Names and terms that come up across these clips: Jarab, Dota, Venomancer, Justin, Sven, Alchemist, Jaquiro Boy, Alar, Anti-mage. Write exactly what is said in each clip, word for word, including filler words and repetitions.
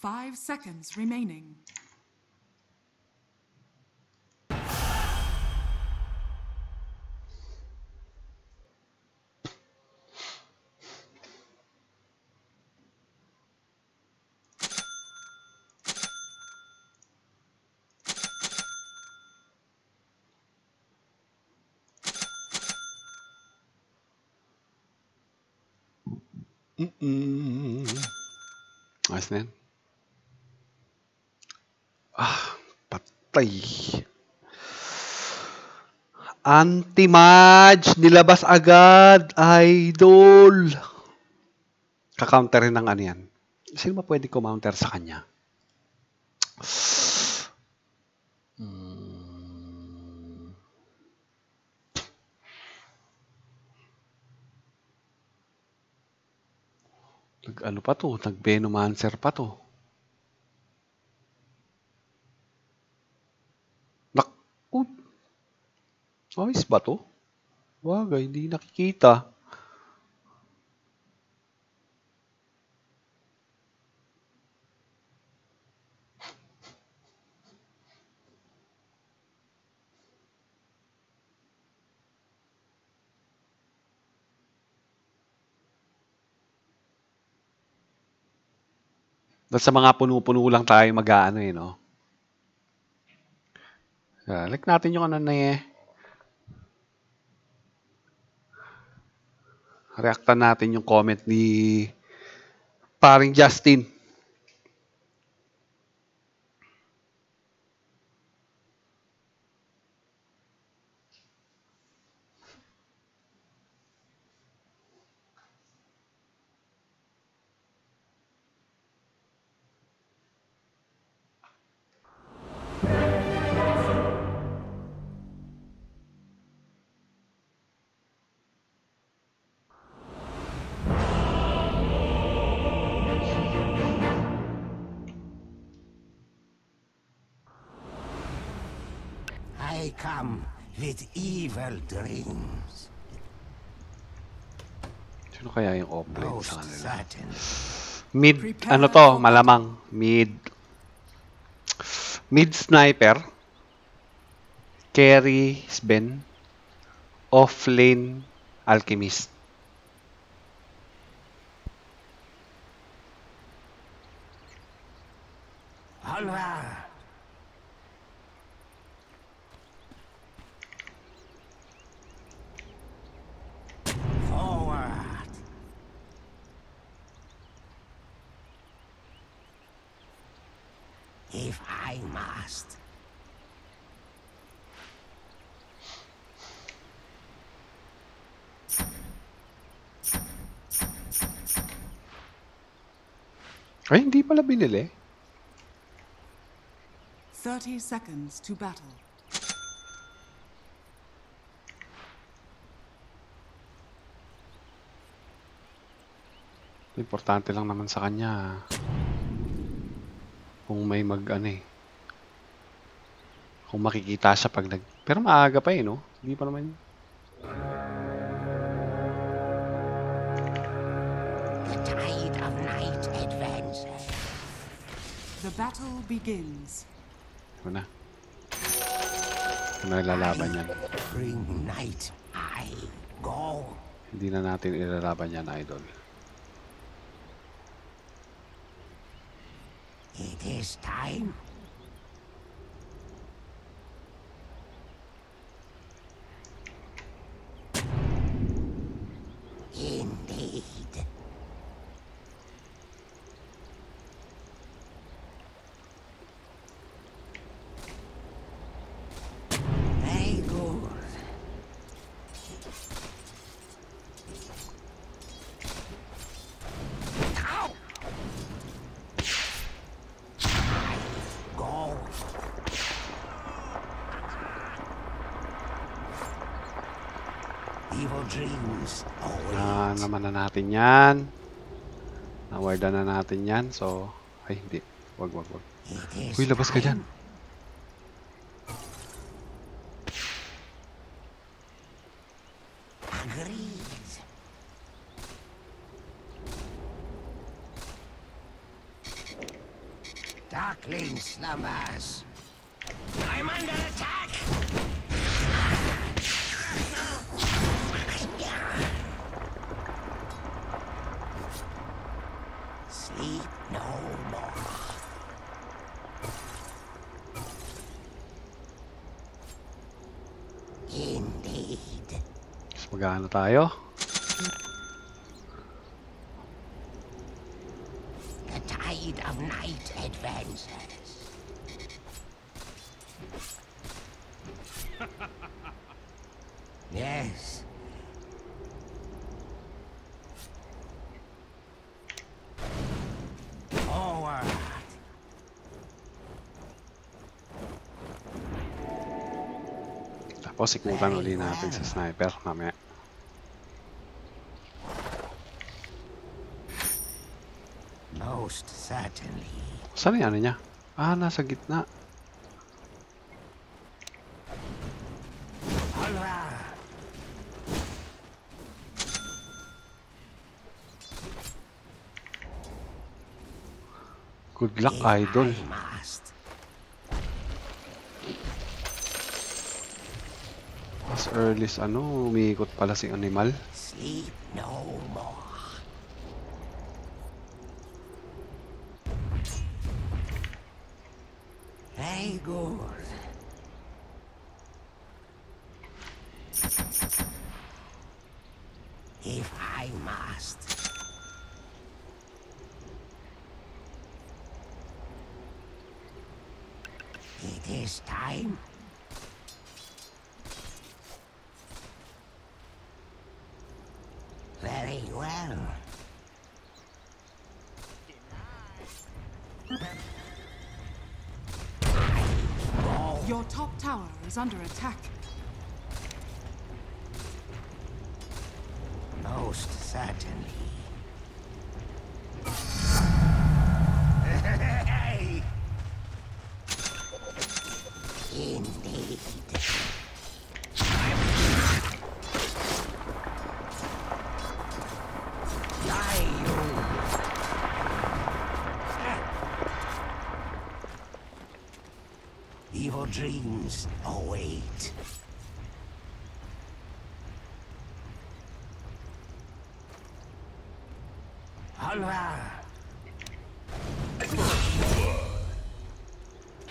Five seconds remaining. Mm-mm. Ayos na yan. Ah, patay. Anti-mage. Nilabas agad. Idol. Kakounterin ng ano yan. Sino ba pwede kumounter sa kanya? Ano pa to? Nag-Venomancer pa to. Naku. Ayos ba to? Wagay, hindi nakikita. Dahil sa mga puno-puno lang tayo mag-aano eh, no? Uh, like natin yung ano na eh. Reactan natin yung comment ni paring Justin. With evil dreams. Sino kaya yung offline sa kanila? Mid, ano to? Malamang. Mid. Mid sniper. Carry Sven. Offlane Alchemist. Alar. If I must. Ay, hindi pala binili. Thirty seconds to battle. Importante lang naman sa kanya. Kung may mag ano eh. Kung makikita siya pag nag... Pero maaga pa eh, no? Hindi pa naman. The tide of night advances. The battle begins. Ano na? Ano na ilalaban yan? Bring night, I go. Hindi na natin ilalaban yan, idol. It is time. Indeed. Very good. Ah, naman na natin yan. Nawarda na natin yan. So, ay hindi. Wag, wag, wag. Uy, labas ka dyan. Darkling slumbers. I'm under attack! Sleep no more. Indeed. So magana tayo. Yes. Forward. Tapos ikutan ulit natin sa sniper mamaya. Most certainly. Saan yung ano niya? Ah, nasa gitna. Good luck, idol. As early as ano, umiikot pala si animal. Sleep no more. Very good. If I must. It is time. Very well. Your top tower is under attack. Most certainly. Dreams await. Alar.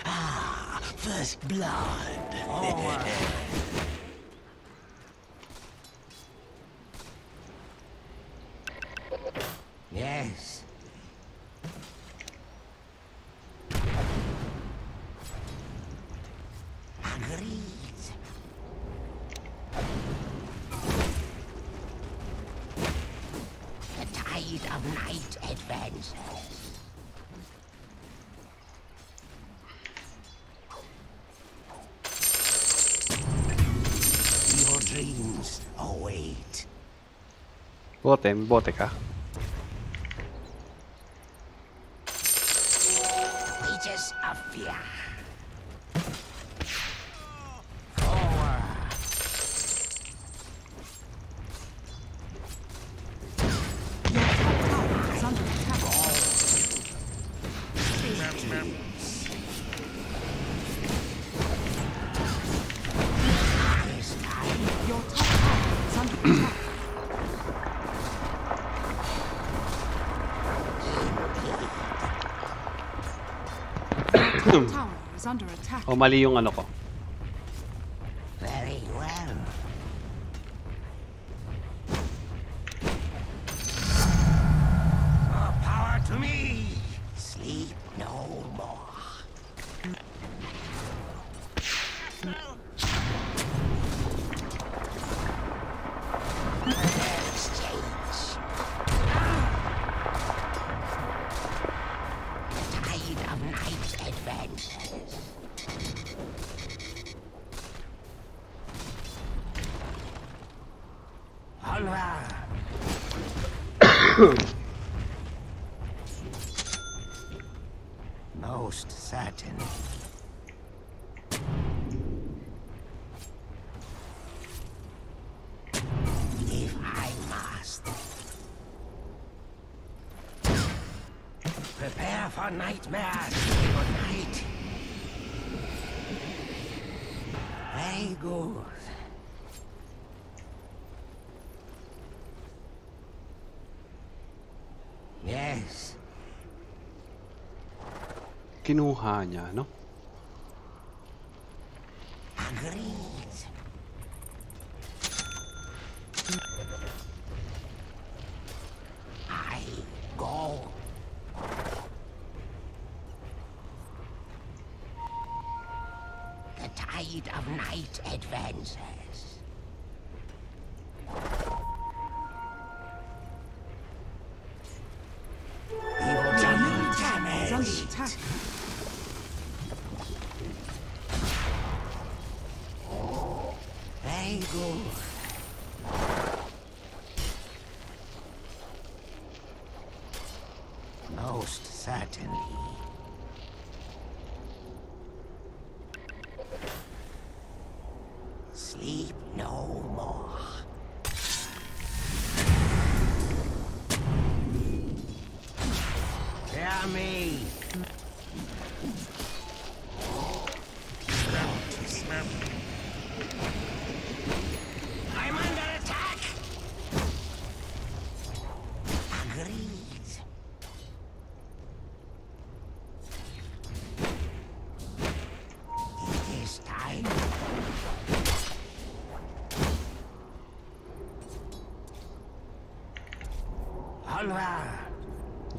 Ah, first blood. Oh. Yes. Bote, bote ka. Wages of fear. Forward. Your top is under attack. Oh, mali yung ano ko. Very well. More power to me. Sleep no more. Most certain. If I must. Prepare Prepare for nightmares tonight. Very good. Yes. Kinuha niya, no? Agreed. I go. The tide of night advances.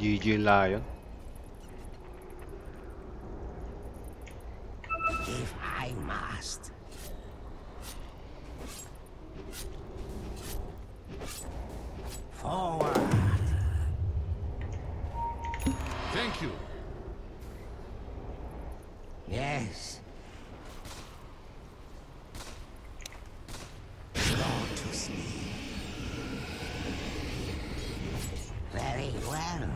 G G Lion. If I must. Forward. Thank you. Yes. Go to sleep. Very well.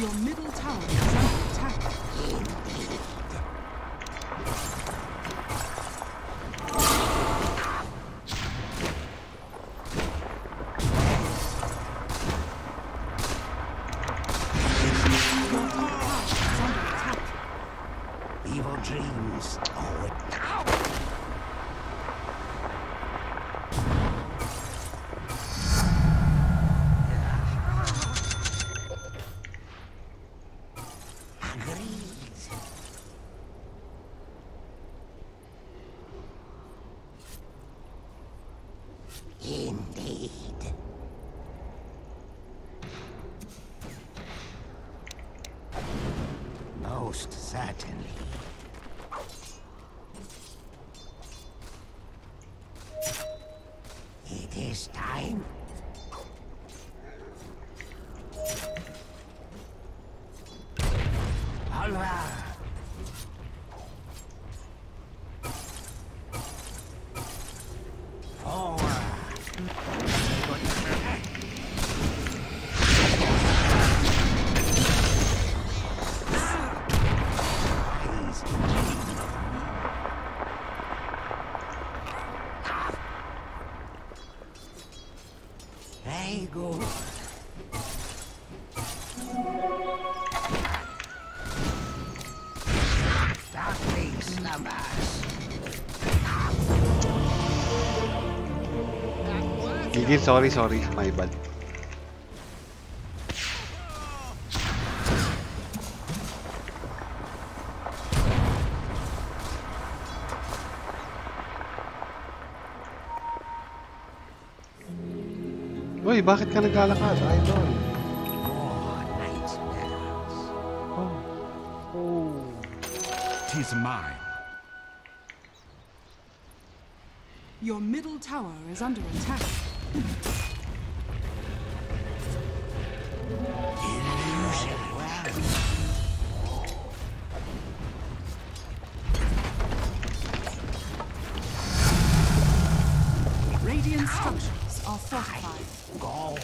Your middle tower is under attack. Your top tower is under attack. Evil dreams always now. Sorry, sorry, my bad. Uy, bakit ka naglalakad? I don't. Oh. Oh. Tis mine. Your middle tower is under attack. Radiant structures are fortified. Go.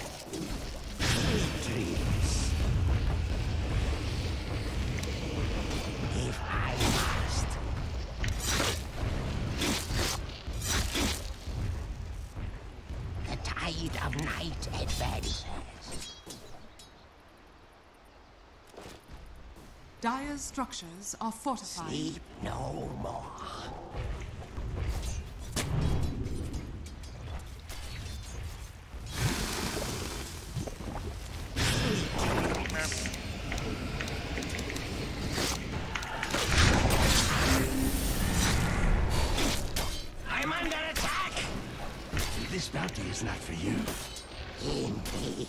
Dreams. If I must. tide of night advances. Dire's structures are fortified. Sleep no more. It's not for you. Indeed.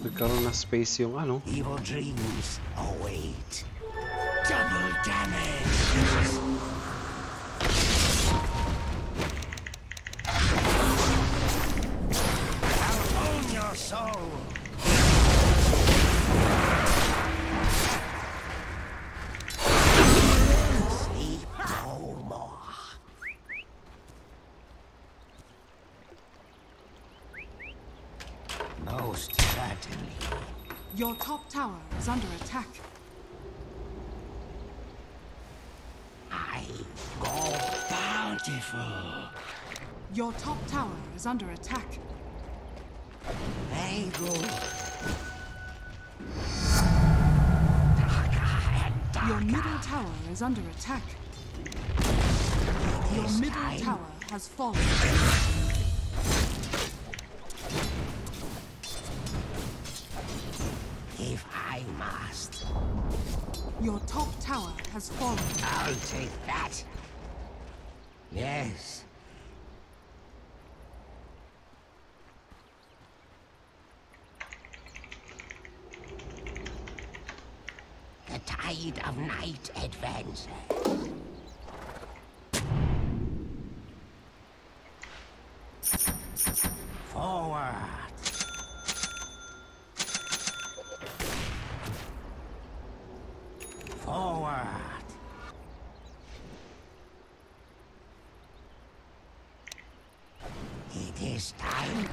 Nagkaroon na space yung ano. Evil dreams await. Double damage. I'll own your soul. Sleep no more. Most certainly. Your top tower is under attack. I go bountiful. Your top tower is under attack. Very good. Darker and darker. Your middle tower is under attack. Your middle tower has fallen. Your top tower has fallen. I'll take that. Yes. The tide of night advances. Forward. Forward. It is time.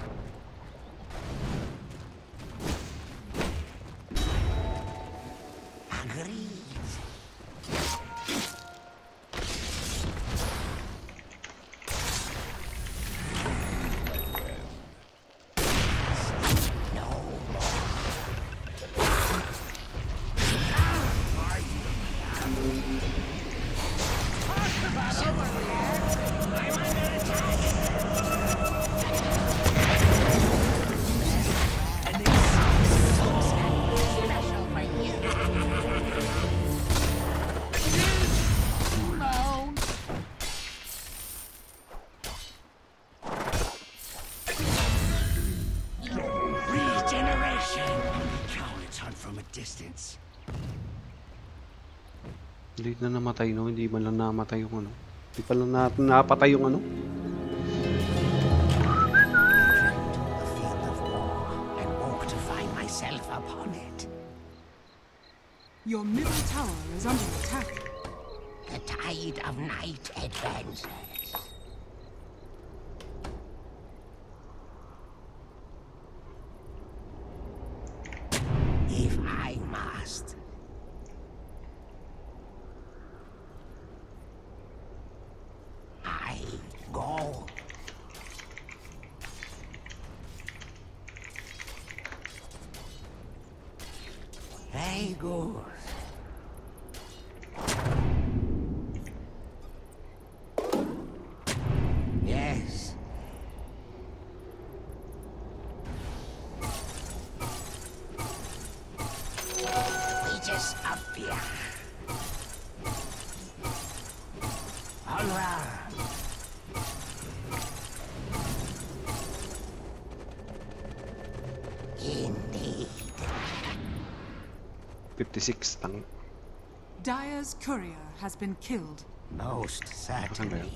Agreed. Hindi na namatay, no? Hindi man lang namatay yung ano. Hindi pa lang na napatay yung ano. Your middle tower is under attack. The tide of night advances. If I must. Go. Very good. Yes. We just up here. All right. fifty-six tang. Dire's courier has been killed. Most certainly.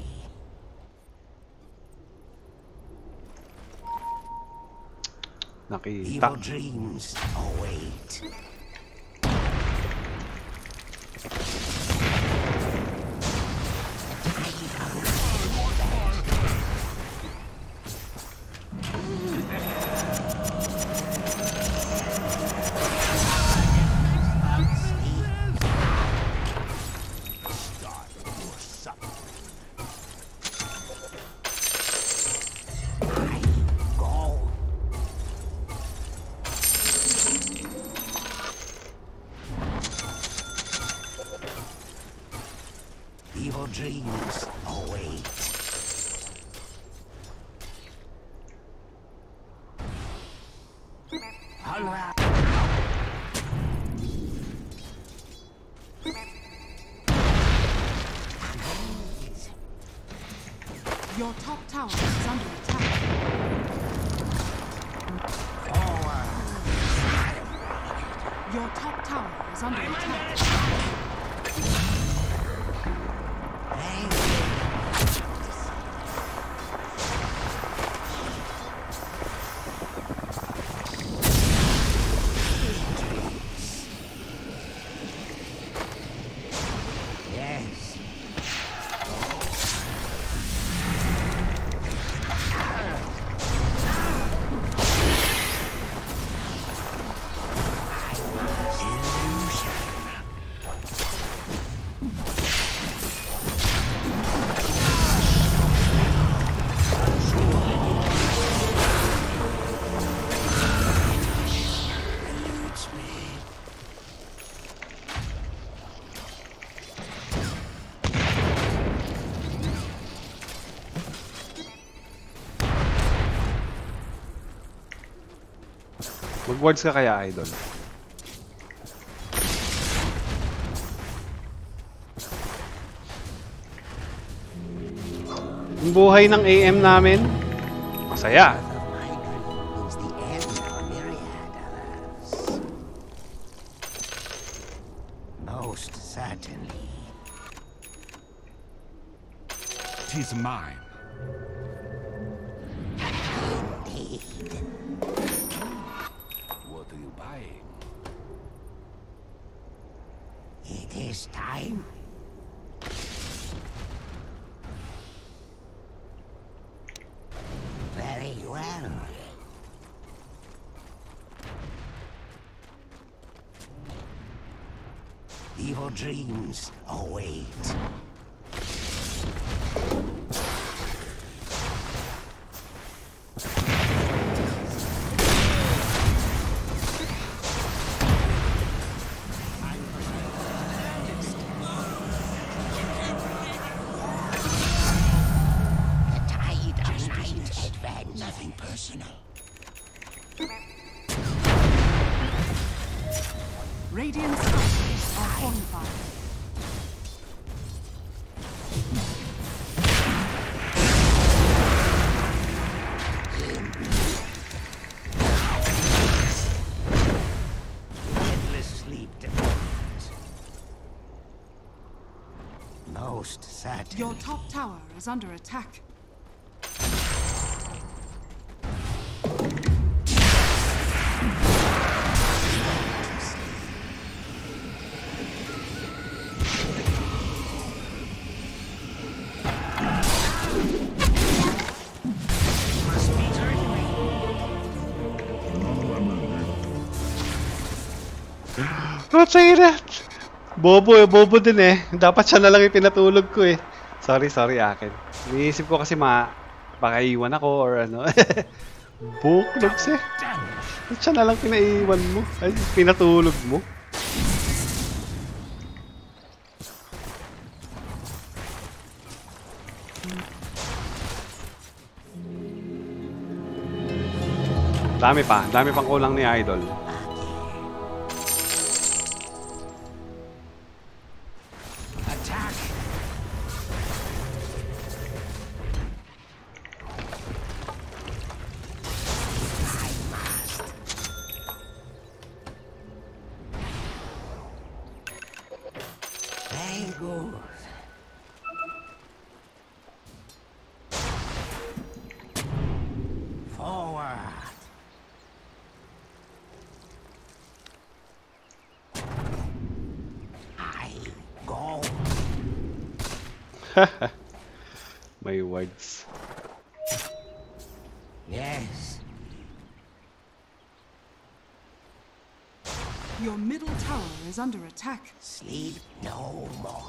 Nakita. Your top tower is under attack. Your top tower is under attack. Words ka kaya, idol? Yung buhay ng A M namin, masaya. Most certainly. Tis mine. Dreams await. Your top tower is under attack. Don't say that! Bobo eh, bobo din eh. Dapat siya na lang yung pinatulog ko eh. Sorry, sorry akin. Iniisip ko kasi ma... baka iiwan ako or ano. Buklogs eh. Ba't siya nalang pinaiwan mo? Ay, pinatulog mo? Dami pa. Dami pang kulang ni Idol. My words. Yes. Your middle tower is under attack. Sleep no more.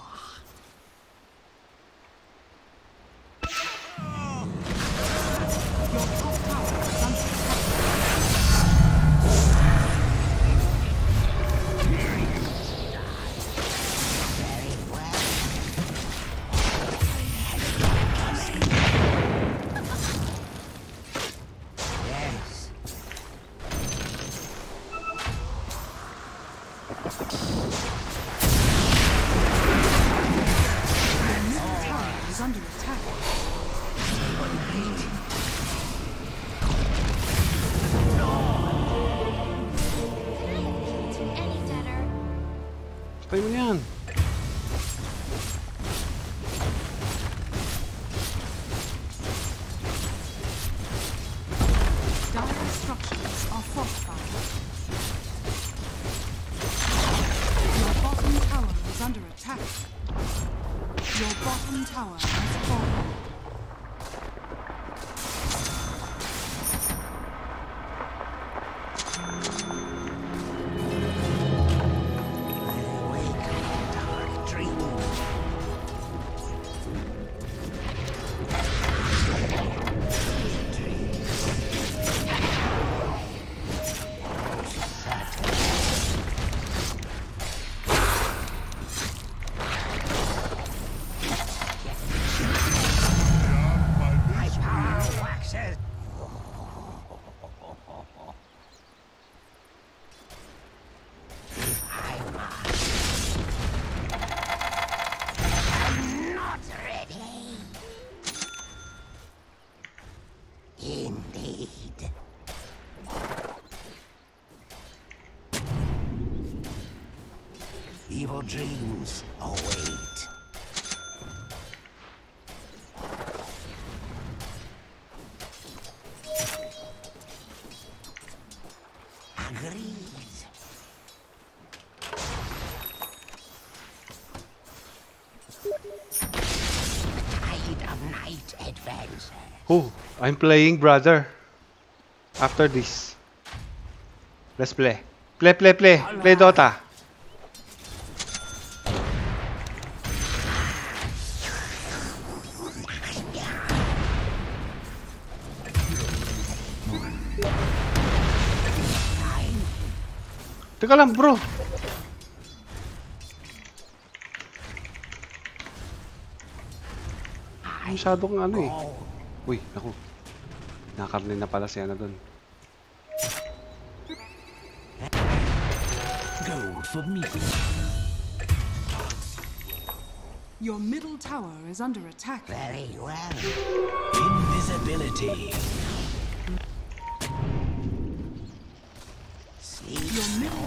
Evil dreams await. Agreed. Tide of night advances. Oh, I'm playing, brother. After this, let's play. Play, play, play. Play Dota. Teka lang, bro. Masyado kang ano eh. Uy, naku. Nakakarne na pala siya na dun. Go for me. Your middle tower is under attack. Very well. Invisibility. Your middle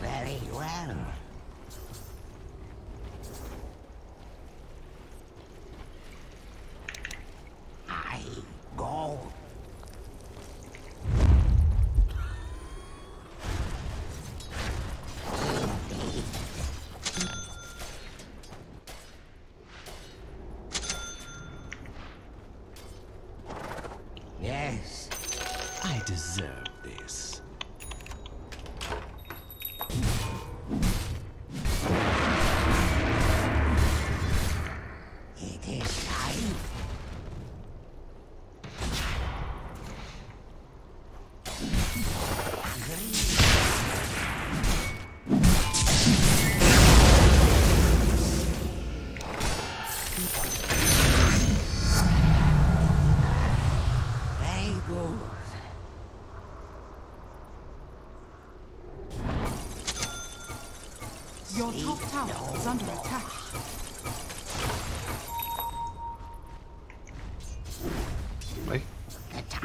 Very well.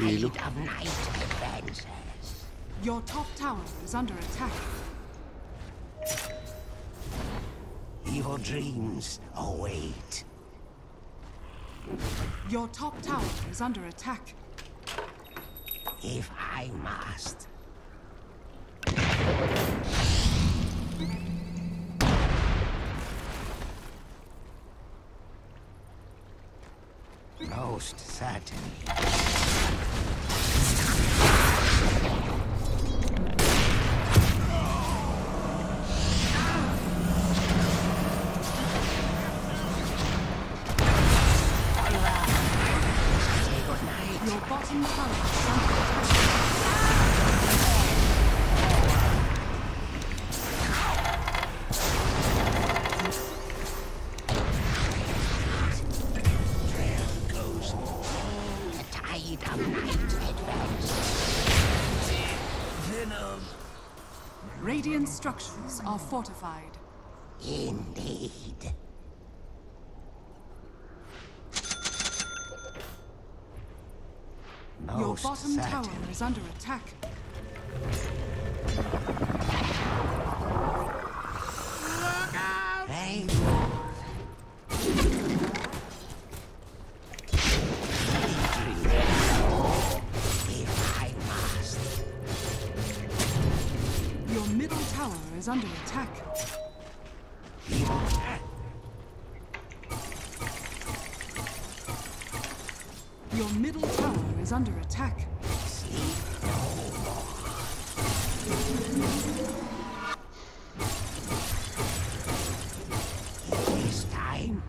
hilo. Your top tower is under attack. Evil dreams await. Your top tower is under attack. If I must. Most certainly. Radiant structures are fortified. Indeed. Most Your bottom certainly. tower is under attack. Look out! Hey. Is under attack. Your middle tower is under attack. This time.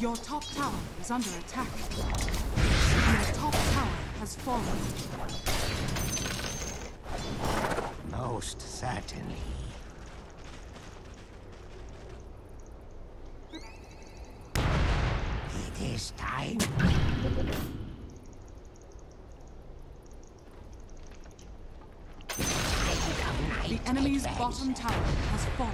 Your top tower is under attack. Your top tower has fallen. Most certainly. It is time. The enemy's bottom tower has fallen.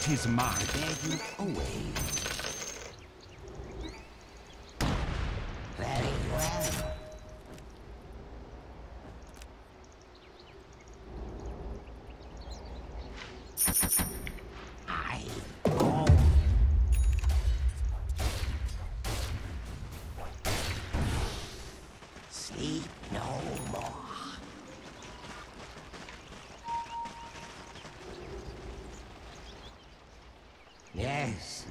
Tis my dead away. Very well. I go. Sleep no more. Yes.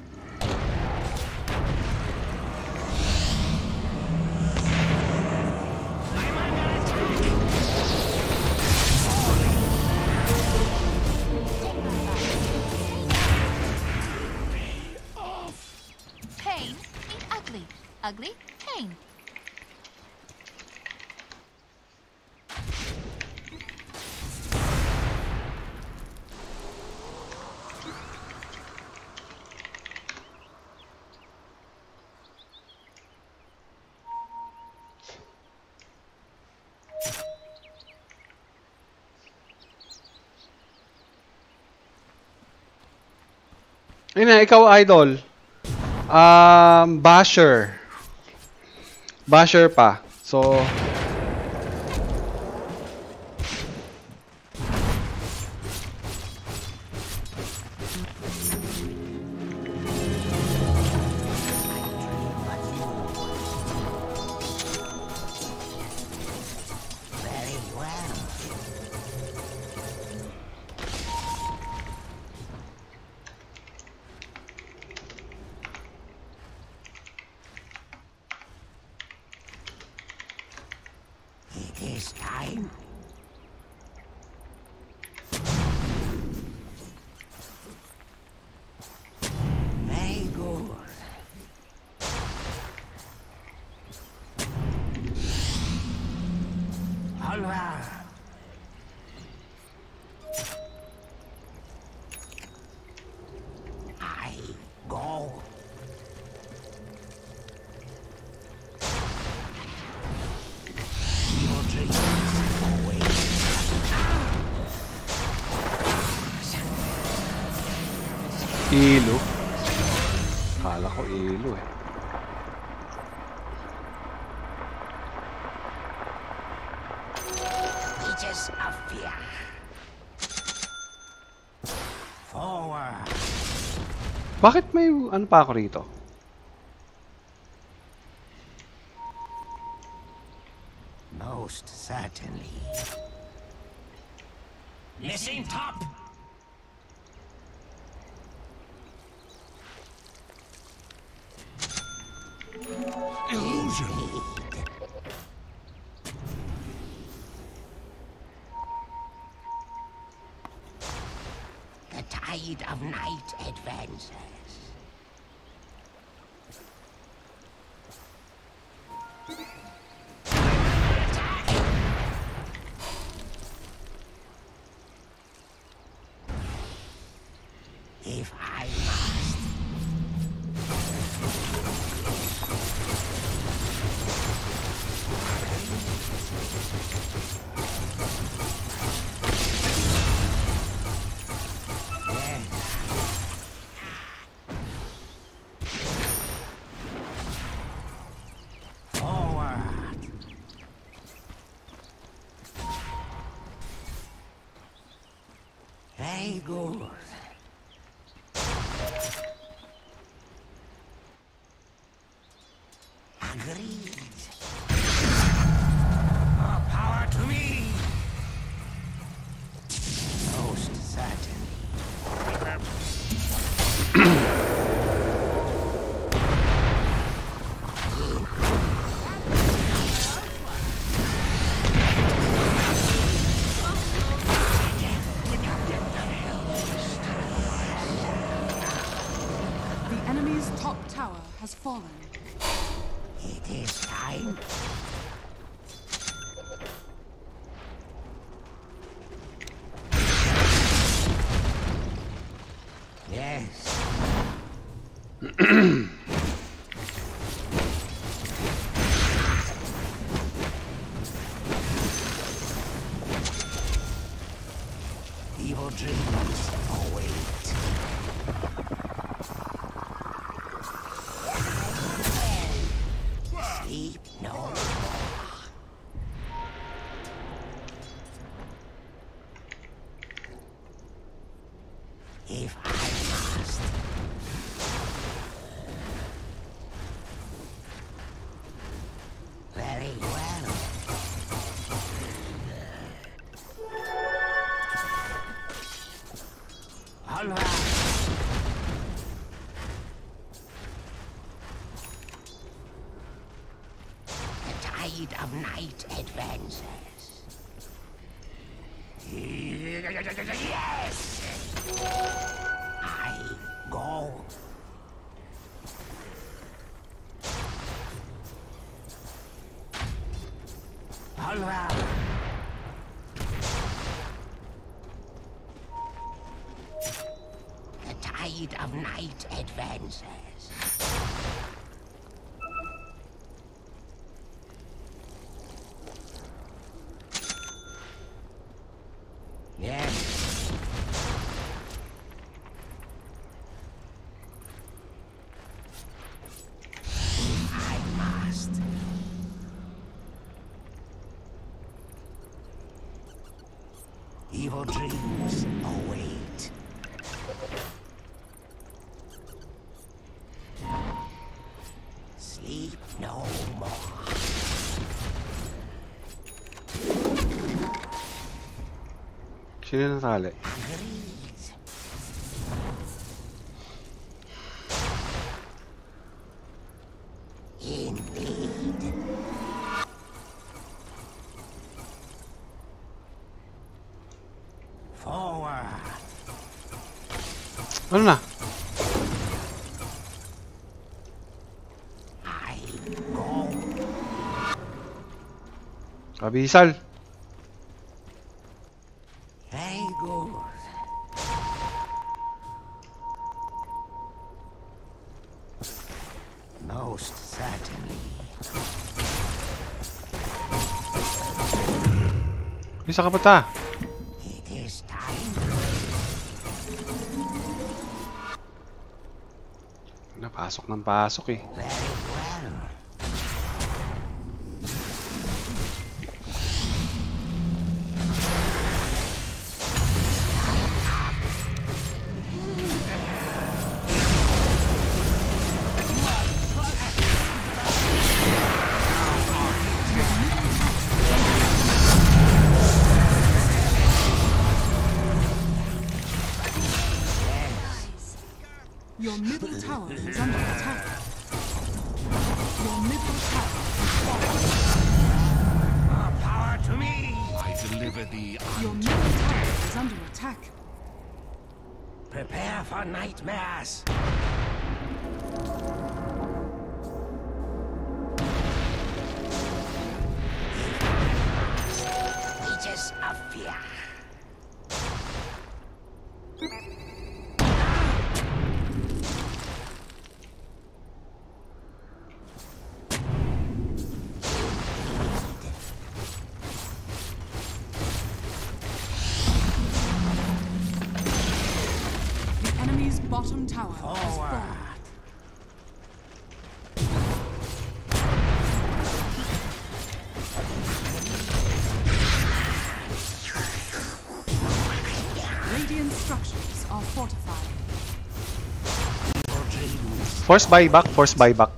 ugly thing. Ayun na, ikaw idol. Um, basher. Basher pa. So Ilo. Kala ko ilo eh. Teachers of fear. Forward. Bakit may ano pa ako rito? Most certainly. Missing top. The tide of night advances. If I must. Of night advances. Yes! I go. round. The tide of night advances. Evil dreams await. Sleep no more. ¿Quién sale? Hola. Avisal. Bisa ka pata? Pasok ng pasok eh. Your middle tower is under attack. Your middle tower is falling. More power to me! I deliver thee. Your middle tower is under attack. Prepare for nightmares. Ages of fear. Bottom tower has fallen. Radiant structures are fortified. Force buyback, force buyback.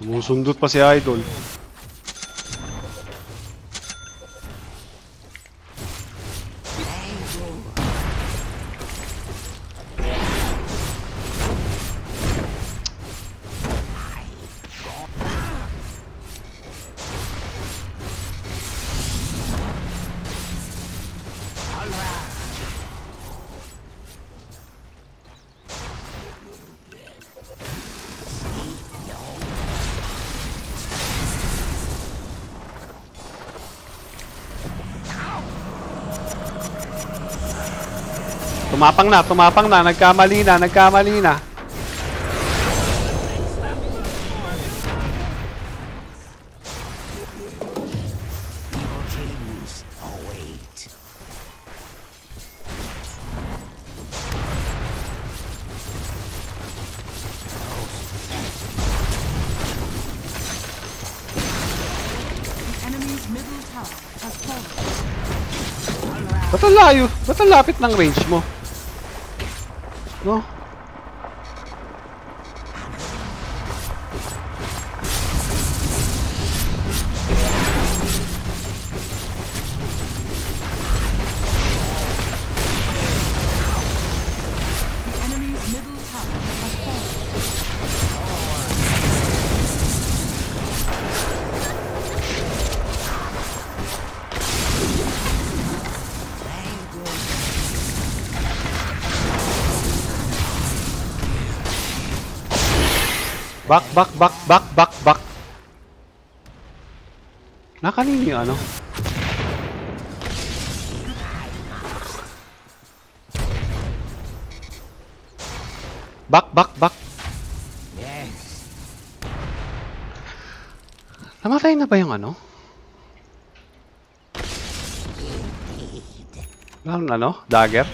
Sumusundot pa si Idol. Tumapang na, tumapang na, nagkamali na, nagkamali na. Ba't ang layo? Ba't ang lapit ng range mo? No? Back, back, back, back, back, back. Nakanin yung ano? Back, back, back. Yes. Namatay na ba yung ano? Ano, ano? Dagger?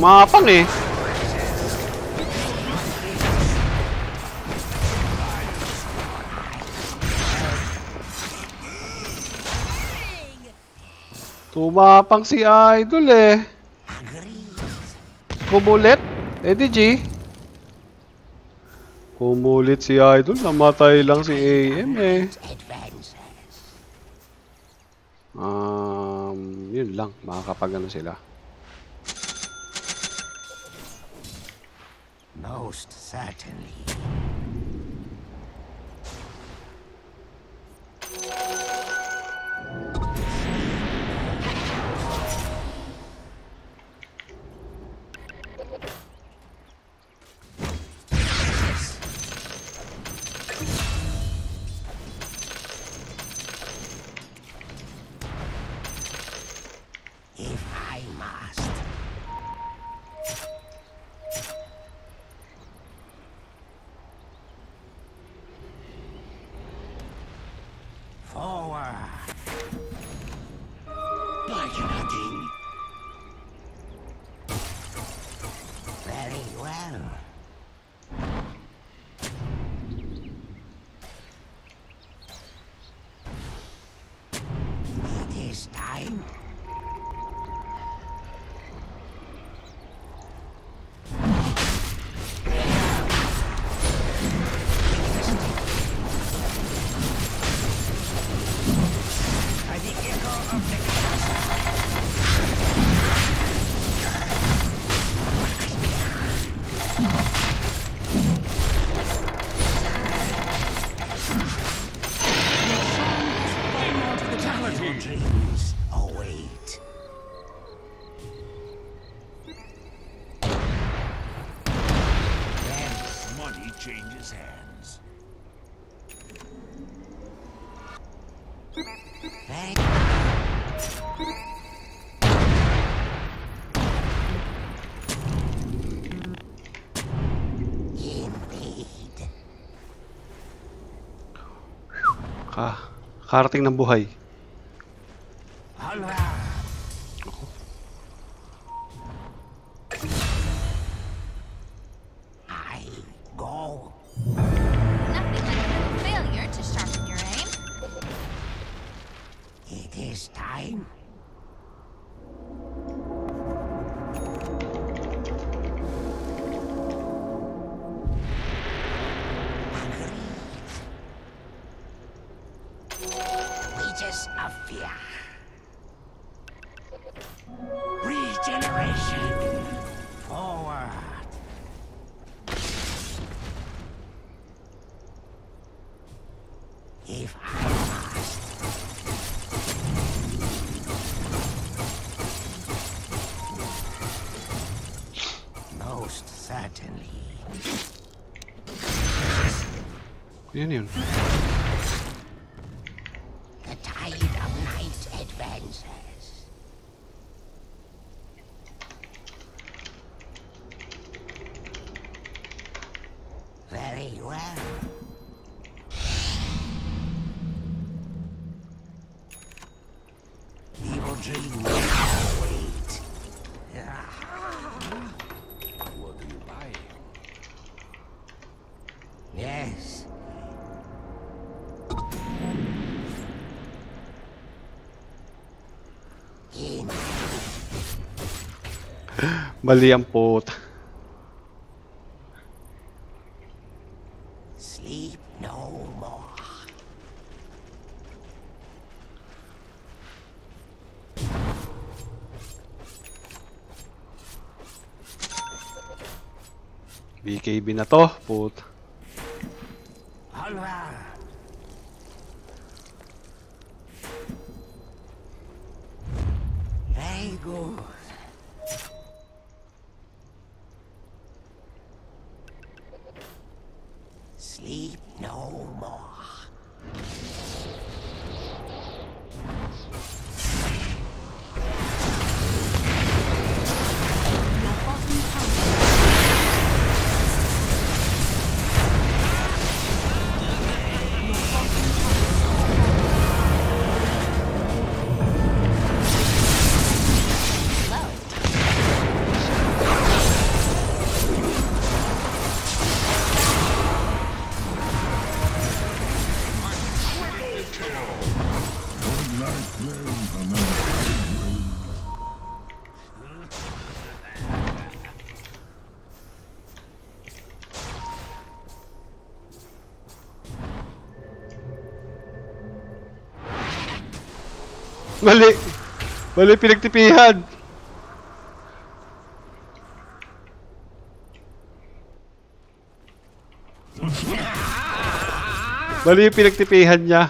Mapang eh. Tumapang si Idol eh. Kumulit. Eh di G. Kumulit si Idol. Namatay lang si A M eh. Um, yun lang. Makakapagano sila. Most certainly. If I must. Ah, karating ng buhay. Ako. I go. Nothing like failure to sharpen your aim. It is time. Yun yun. The tide of night advances. Very well. Evil dream will wait. What are you buying? Yes. Mali ang puta. Sleep no more. B K B na to, puta. Alright. Very good. Sleep no more. Mali! Mali pinagtipihan! Mali yung pinagtipihan niya!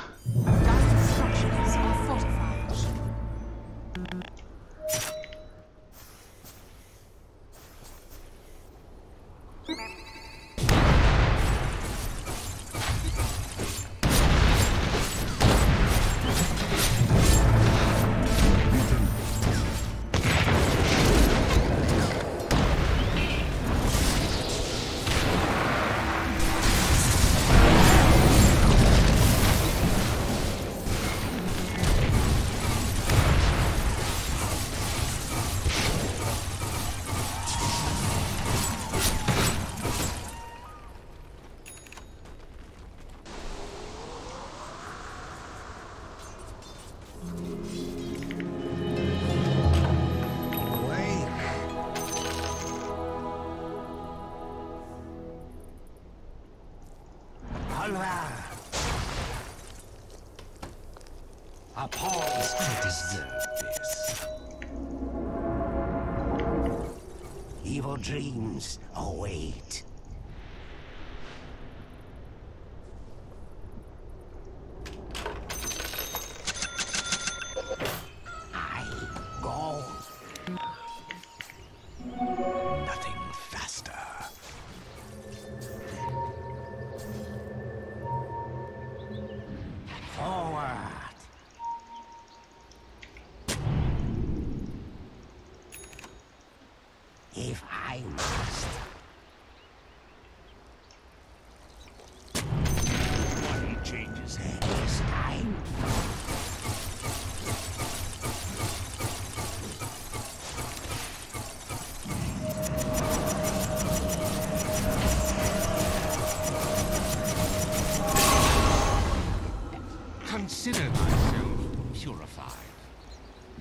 Consider myself purified.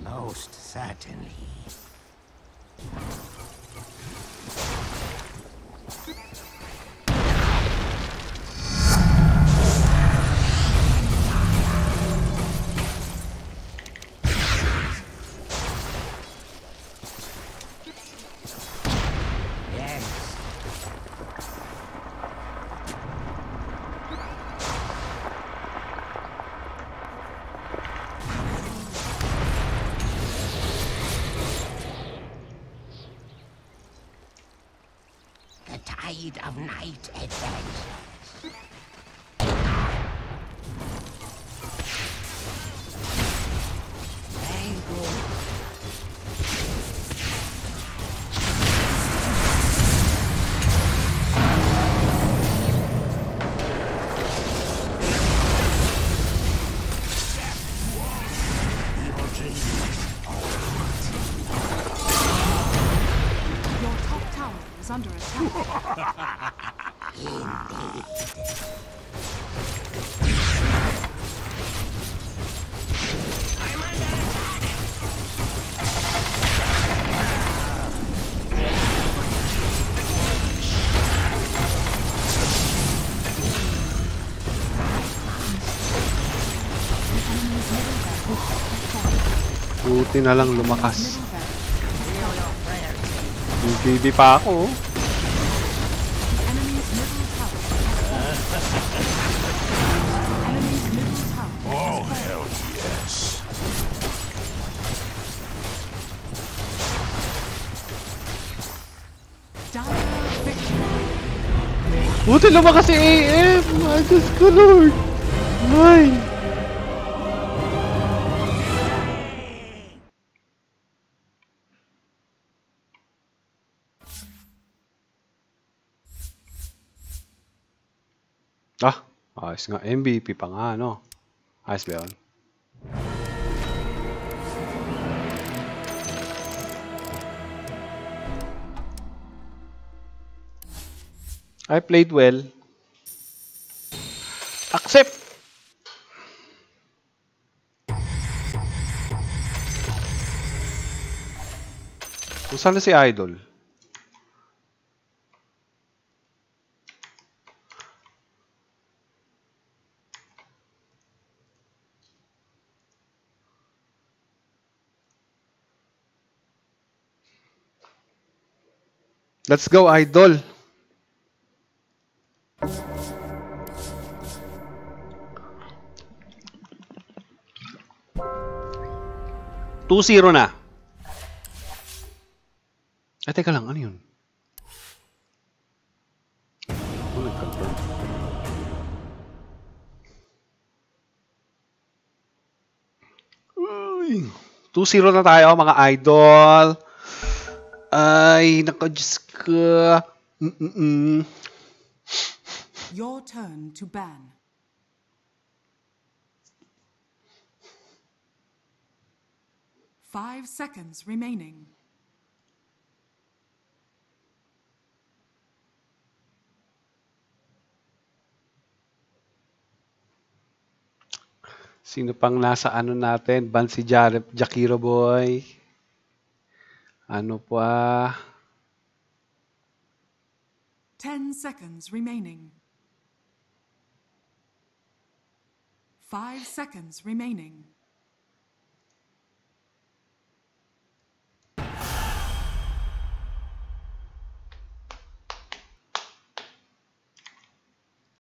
Most certainly. Of night adventures. Very good. Buti na lang lumakas. Hindi pa ako. Oh, hell yes. Buti lumakas si A M. I just colored. Mine. Ah, ayos nga. M V P pa nga, no? Ayos ba yun? I played well. Accept! Kung saan na si Idol? Let's go, Idol! two zero na! Ay, teka lang, ano yun? two zero na tayo, mga Idol! Ay, nako, Diyos ko. Mm-mm. Your turn to ban. Five seconds remaining. Sino pang nasa ano natin? Ban si Jarab, Jaquiro Boy. Ano pa? Ten seconds remaining. Five seconds remaining.